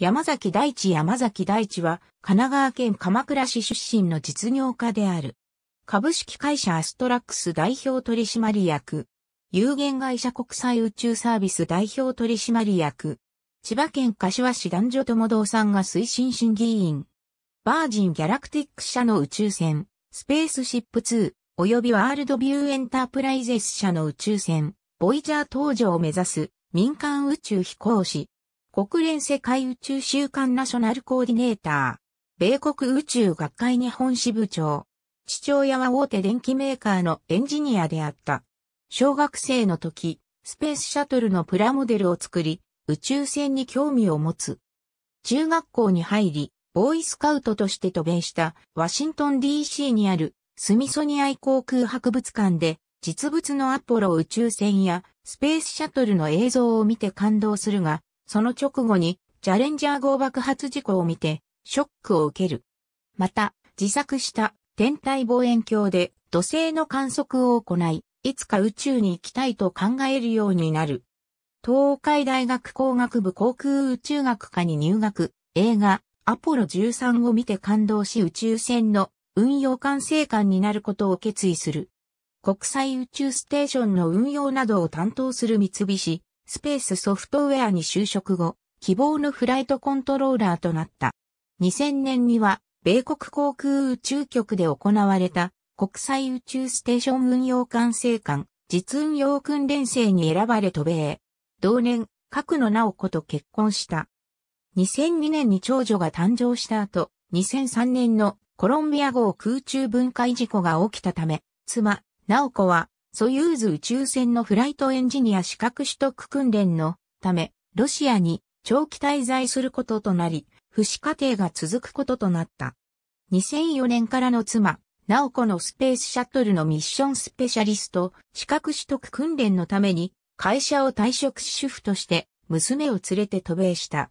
山崎大地。山崎大地は神奈川県鎌倉市出身の実業家である。株式会社ASTRAX代表取締役。有限会社国際宇宙サービス代表取締役。千葉県柏市男女共同参画推進審議委員。バージンギャラクティック社の宇宙船、スペースシップ2、およびワールドビューエンタープライゼス社の宇宙船、ボイジャー搭乗を目指す民間宇宙飛行士。国連世界宇宙週間ナショナルコーディネーター。米国宇宙学会日本支部長。父親は大手電機メーカーのエンジニアであった。小学生の時、スペースシャトルのプラモデルを作り、宇宙船に興味を持つ。中学校に入り、ボーイスカウトとして渡米したワシントン DC にあるスミソニアン航空博物館で、実物のアポロ宇宙船やスペースシャトルの映像を見て感動するが、その直後にチャレンジャー号爆発事故を見てショックを受ける。また自作した天体望遠鏡で土星の観測を行い、いつか宇宙に行きたいと考えるようになる。東海大学工学部航空宇宙学科に入学、映画アポロ13を見て感動し宇宙船の運用管制官になることを決意する。国際宇宙ステーションの運用などを担当する三菱スペースソフトウェアに就職後、希望のフライトコントローラーとなった。2000年には、米国航空宇宙局で行われた国際宇宙ステーション運用管制官、実運用訓練生に選ばれ渡米。同年、角野直子と結婚した。2002年に長女が誕生した後、2003年のコロンビア号空中分解事故が起きたため、妻、直子は、ソユーズ宇宙船のフライトエンジニア資格取得訓練のため、ロシアに長期滞在することとなり、父子家庭が続くこととなった。2004年からの妻、直子のスペースシャトルのミッションスペシャリスト資格取得訓練のために、会社を退職し主婦として、娘を連れて渡米した。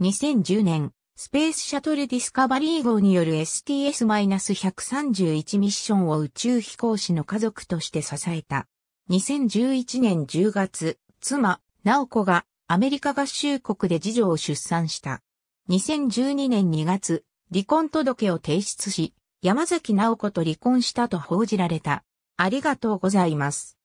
2010年、スペースシャトルディスカバリー号による STS-131 ミッションを宇宙飛行士の家族として支えた。2011年10月、妻、直子がアメリカ合衆国で次女を出産した。2012年2月、離婚届を提出し、山崎直子と離婚したと報じられた。ありがとうございます。